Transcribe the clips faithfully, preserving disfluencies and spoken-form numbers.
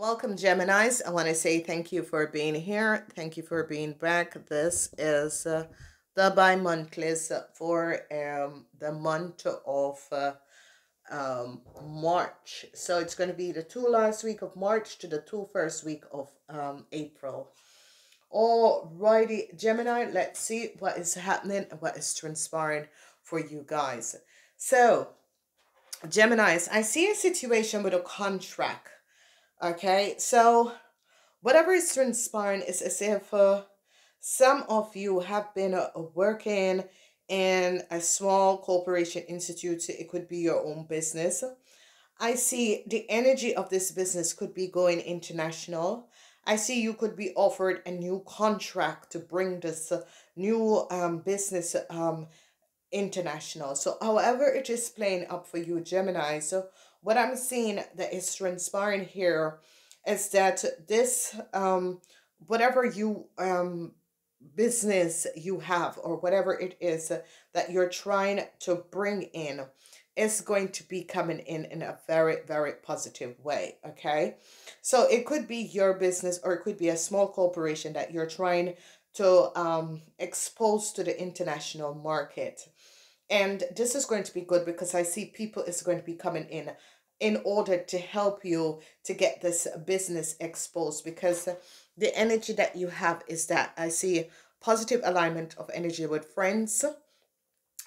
Welcome, Geminis. I want to say thank you for being here. Thank you for being back. This is uh, the bi-monthlies for um, the month of uh, um, March. So it's going to be the two last week of March to the two first week of um, April. Alrighty, Gemini, let's see what is happening and what is transpiring for you guys. So, Geminis, I see a situation with a contract. Okay, so whatever is transpiring is as if uh, some of you have been uh, working in a small corporation institute. It could be your own business. I see the energy of this business could be going international. I see you could be offered a new contract to bring this uh, new um, business um, international. So however it is playing up for you, Gemini, so what I'm seeing that is transpiring here is that this, um, whatever you, um, business you have or whatever it is that you're trying to bring in is going to be coming in in a very, very positive way, okay? So it could be your business or it could be a small corporation that you're trying to um, expose to the international market. And this is going to be good because I see people is going to be coming in in order to help you to get this business exposed, because the energy that you have is that I see positive alignment of energy with friends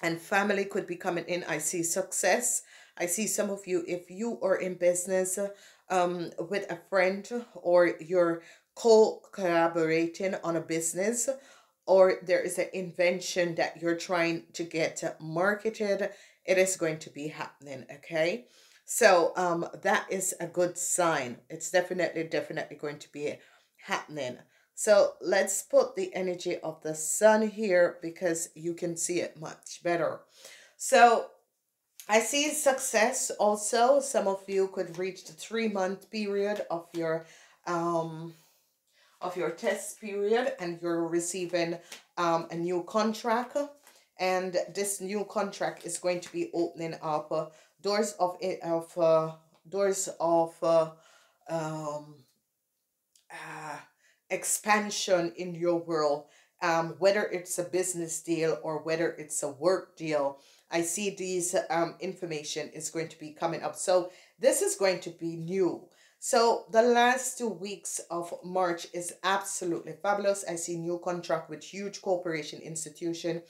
and family could be coming in. I see success. I see some of you, if you are in business um, with a friend or you're co-collaborating on a business, or there is an invention that you're trying to get marketed, it is going to be happening, okay? So um, that is a good sign. It's definitely, definitely going to be happening. So let's put the energy of the sun here because you can see it much better. So I see success also. Some of you could reach the three-month period of your... Um, of your test period and you're receiving um, a new contract, and this new contract is going to be opening up uh, doors of of uh, doors of uh, um, uh, expansion in your world, um, whether it's a business deal or whether it's a work deal. I see these um, information is going to be coming up, so this is going to be new. So the last two weeks of March is absolutely fabulous. I see new contract with huge corporation institution.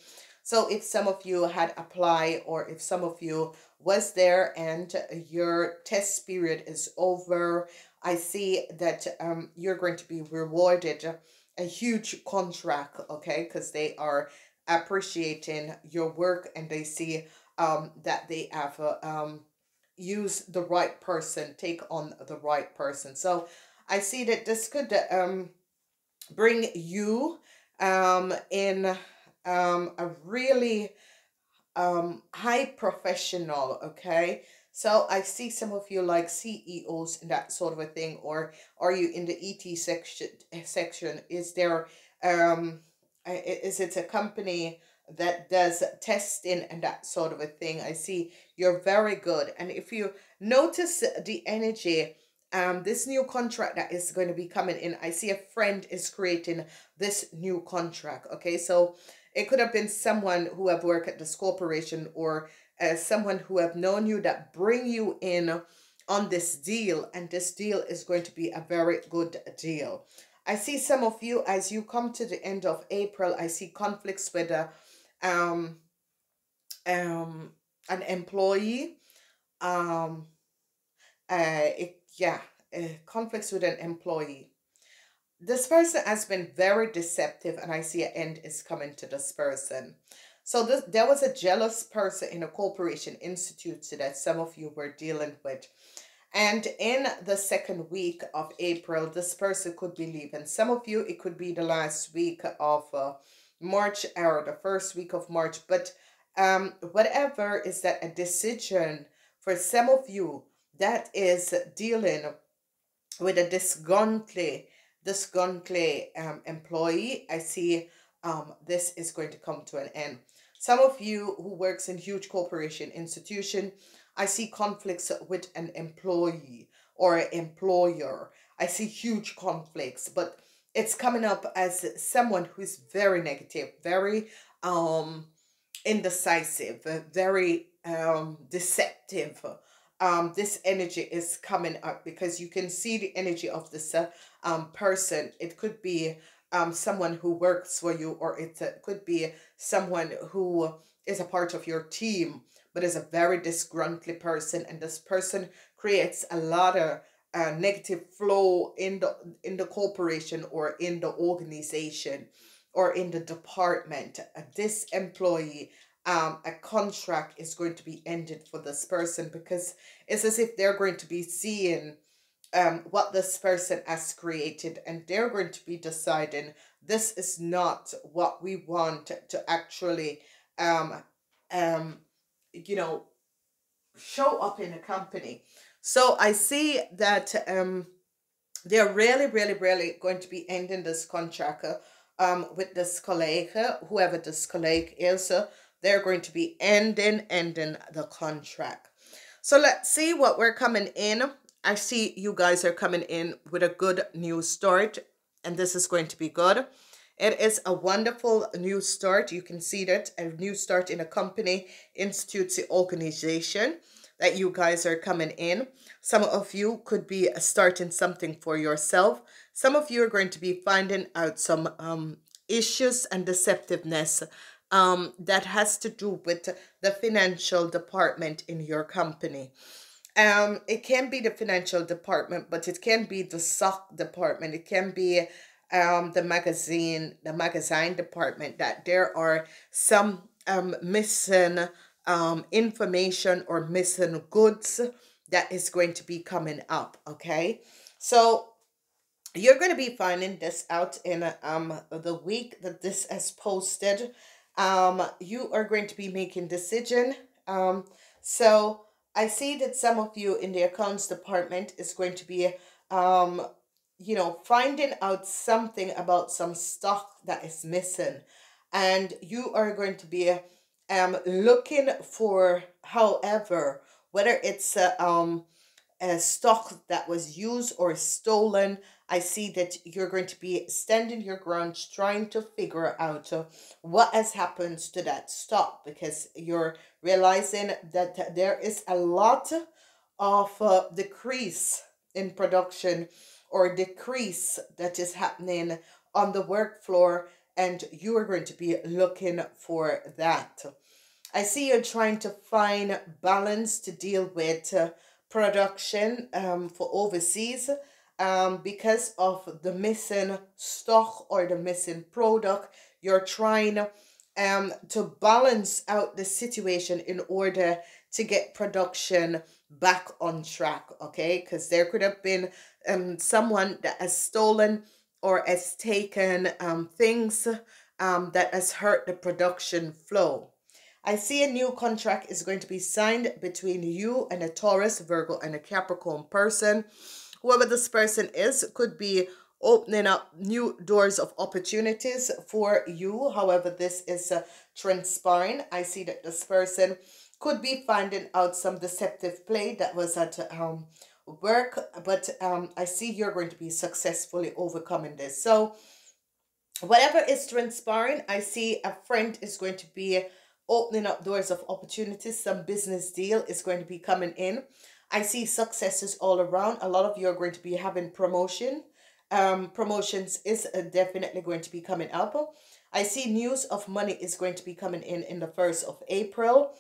So if some of you had applied or if some of you was there and your test period is over, I see that um, you're going to be rewarded a huge contract, okay? Because they are appreciating your work and they see um, that they have... Uh, um, use the right person, take on the right person. So I see that this could um bring you um in um a really um high professional, okay? So I see some of you like C E Os and that sort of a thing, or are you in the E T section section? Is there um is it a company that does testing and that sort of a thing? I see you're very good. And if you notice the energy, um, this new contract that is going to be coming in, I see a friend is creating this new contract, okay? So it could have been someone who have worked at this corporation or uh, someone who have known you that bring you in on this deal, and this deal is going to be a very good deal. I see some of you, as you come to the end of April, I see conflicts with a Um, um, an employee, um, uh, it, yeah, uh, conflicts with an employee. This person has been very deceptive, and I see an end is coming to this person. So this, there was a jealous person in a corporation institute that some of you were dealing with. And in the second week of April, this person could be leaving. Some of you, it could be the last week of uh, March or the first week of March, but um whatever is that a decision for some of you that is dealing with a disgauntly disgauntly um employee, I see um this is going to come to an end. Some of you who works in huge corporation institution, I see conflicts with an employee or employer. I see huge conflicts, but it's coming up as someone who is very negative, very um, indecisive, very um, deceptive. Um, this energy is coming up because you can see the energy of this uh, um, person. It could be um, someone who works for you, or it uh, could be someone who is a part of your team, but is a very disgruntled person. And this person creates a lot of Uh, negative flow in the in the corporation, or in the organization, or in the department. Uh, this employee, um, a contract is going to be ended for this person, because it's as if they're going to be seeing um, what this person has created, and they're going to be deciding this is not what we want to actually, um, um, you know, show up in a company. So I see that um, they're really, really, really going to be ending this contract um, with this colleague, whoever this colleague is. They're going to be ending, ending the contract. So let's see what we're coming in. I see you guys are coming in with a good new start, and this is going to be good. It is a wonderful new start. You can see that a new start in a company, institute, organization, that you guys are coming in. Some of you could be starting something for yourself. Some of you are going to be finding out some um, issues and deceptiveness um, that has to do with the financial department in your company. Um, it can be the financial department, but it can be the sock department. It can be um, the magazine, the magazine department, that there are some um, missing Um, information or missing goods that is going to be coming up. Okay, so you're going to be finding this out in um the week that this is posted. Um, you are going to be making decision. Um, so I see that some of you in the accounts department is going to be um you know finding out something about some stuff that is missing, and you are going to be Um, looking for, however, whether it's a, um, a stock that was used or stolen. I see that you're going to be standing your ground, trying to figure out uh, what has happened to that stock, because you're realizing that there is a lot of uh, decrease in production, or decrease that is happening on the work floor, and you are going to be looking for that. I see you're trying to find balance to deal with uh, production um, for overseas um, because of the missing stock or the missing product. You're trying um, to balance out the situation in order to get production back on track, okay? Because there could have been um, someone that has stolen or has taken um, things um, that has hurt the production flow. I see a new contract is going to be signed between you and a Taurus, Virgo, and a Capricorn person. Whoever this person is could be opening up new doors of opportunities for you. However, this is uh, transpiring. I see that this person could be finding out some deceptive play that was at um, work, but um, I see you're going to be successfully overcoming this. So whatever is transpiring, I see a friend is going to be opening up doors of opportunities. Some business deal is going to be coming in. I see successes all around. A lot of you are going to be having promotion. Um, promotions is definitely going to be coming up. I see news of money is going to be coming in in the first of April.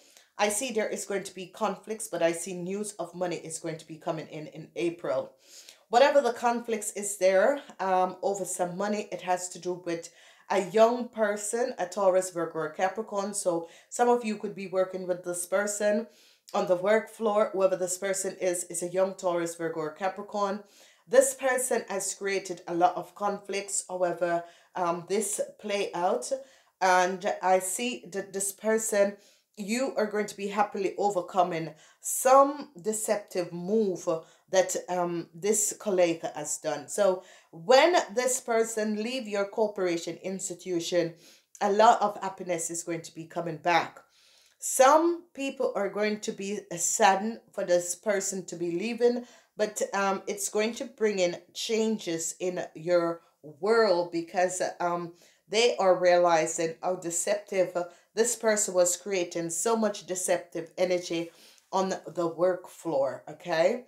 I see there is going to be conflicts, but I see news of money is going to be coming in in April. Whatever the conflicts is there um, over some money, it has to do with a young person, a Taurus, Virgo, or Capricorn. So some of you could be working with this person on the work floor. Whoever this person is, is a young Taurus, Virgo, or Capricorn. This person has created a lot of conflicts. However, um, this play out, and I see that this person, you are going to be happily overcoming some deceptive move that um this colleague has done. So when this person leave your corporation, institution, a lot of happiness is going to be coming back. Some people are going to be saddened for this person to be leaving, but um, it's going to bring in changes in your world, because um, they are realizing how deceptive this person was, creating so much deceptive energy on the work floor, okay?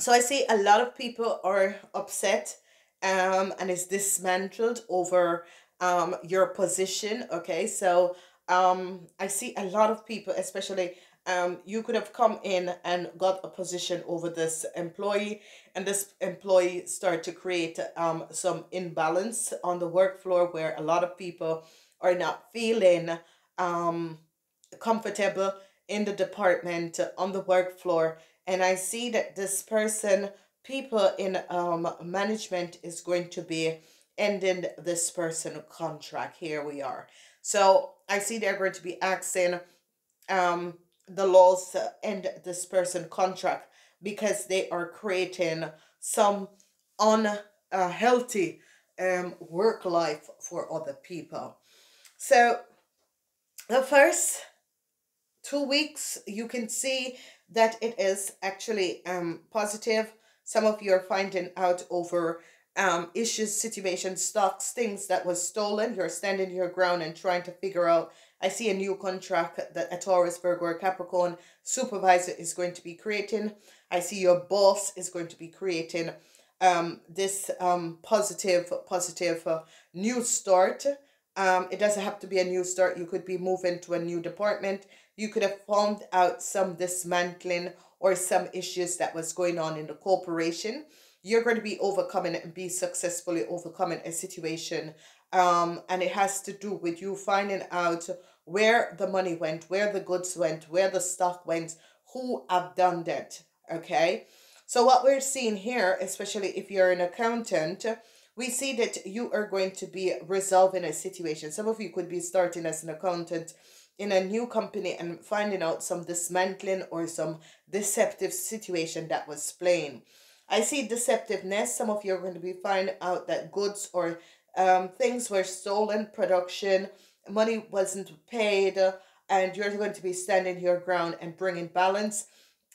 So I see a lot of people are upset um, and is dismantled over um, your position, okay? So um, I see a lot of people, especially um, you could have come in and got a position over this employee, and this employee started to create um, some imbalance on the work floor, where a lot of people are not feeling um, comfortable in the department, on the work floor. And I see that this person, people in um, management is going to be ending this person's contract. Here we are. So I see they're going to be asking um, the laws to end this person's contract, because they are creating some unhealthy um, work life for other people. So the first two weeks, you can see that it is actually um, positive. Some of you are finding out over um, issues, situations, stocks, things that was stolen. You're standing your ground and trying to figure out. I see a new contract that a Taurus, Virgo, or Capricorn supervisor is going to be creating. I see your boss is going to be creating um, this um, positive, positive uh, new start. Um, it doesn't have to be a new start. You could be moving to a new department. You could have found out some dismantling or some issues that was going on in the corporation. You're going to be overcoming and be successfully overcoming a situation. Um, and it has to do with you finding out where the money went, where the goods went, where the stock went, who have done that, okay? So what we're seeing here, especially if you're an accountant, we see that you are going to be resolving a situation. Some of you could be starting as an accountant in a new company and finding out some dismantling or some deceptive situation that was playing. I see deceptiveness. Some of you are going to be finding out that goods or um, things were stolen, production, money wasn't paid, and you're going to be standing your ground and bringing balance.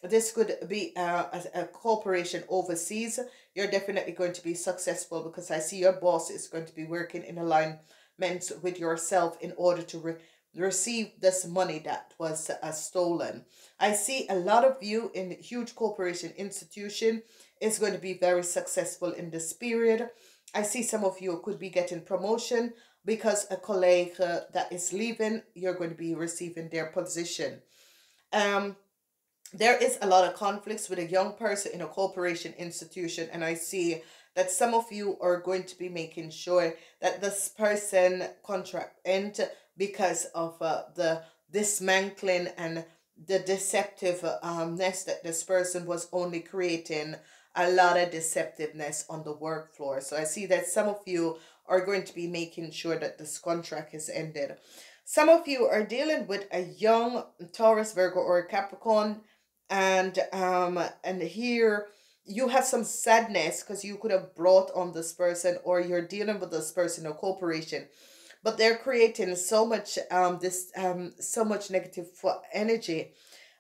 This could be uh, a, a corporation overseas. You're definitely going to be successful, because I see your boss is going to be working in alignment with yourself in order to re receive this money that was uh, stolen. I see a lot of you in huge corporation institution is going to be very successful in this period. I see some of you could be getting promotion, because a colleague uh, that is leaving, you're going to be receiving their position. Um. There is a lot of conflicts with a young person in a corporation institution, and I see that some of you are going to be making sure that this person contract ends because of uh, the dismantling and the deceptiveness that this person was only creating, a lot of deceptiveness on the work floor. So I see that some of you are going to be making sure that this contract is ended. Some of you are dealing with a young Taurus, Virgo, or Capricorn. And um and here you have some sadness, because you could have brought on this person, or you're dealing with this person or corporation, but they're creating so much um this um so much negative energy.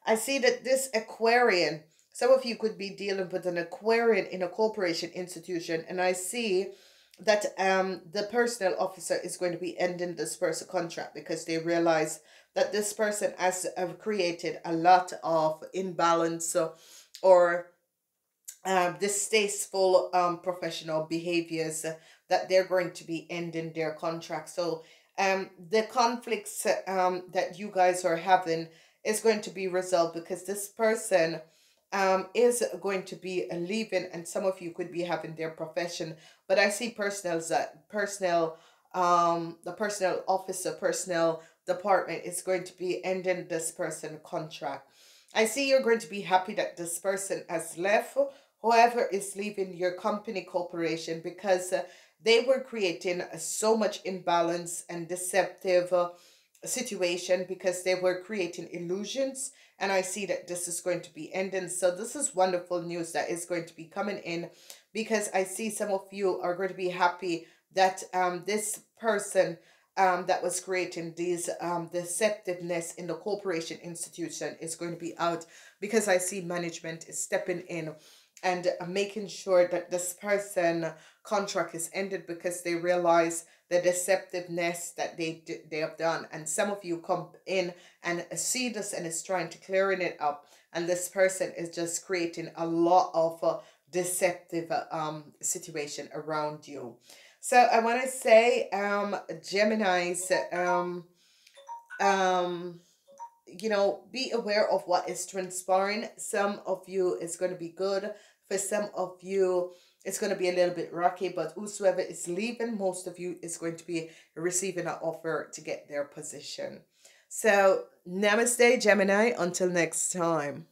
I see that this Aquarian, some of you could be dealing with an Aquarian in a corporation institution, and I see that um the personnel officer is going to be ending this person's contract, because they realize that this person has uh, created a lot of imbalance or uh, distasteful um, professional behaviors, uh, that they're going to be ending their contract. So um, the conflicts um, that you guys are having is going to be resolved, because this person um, is going to be leaving, and some of you could be having their profession. But I see personnel, personnel, um, the personnel officer, personnel department is going to be ending this person's contract. I see you're going to be happy that this person has left, whoever is leaving your company, corporation, because uh, they were creating uh, so much imbalance and deceptive uh, situation, because they were creating illusions, and I see that this is going to be ending. So this is wonderful news that is going to be coming in, because I see some of you are going to be happy that um, this person um, that was creating these um, deceptiveness in the corporation institution is going to be out, because I see management is stepping in and making sure that this person's contract is ended, because they realize the deceptiveness that they they have done. And some of you come in and see this and is trying to clearing it up, and this person is just creating a lot of uh, deceptive um situation around you. So I want to say, um, Geminis, um, um. you know, be aware of what is transpiring. Some of you it's going to be good. For some of you, it's going to be a little bit rocky, but whosoever is leaving, most of you is going to be receiving an offer to get their position. So, namaste, Gemini. Until next time.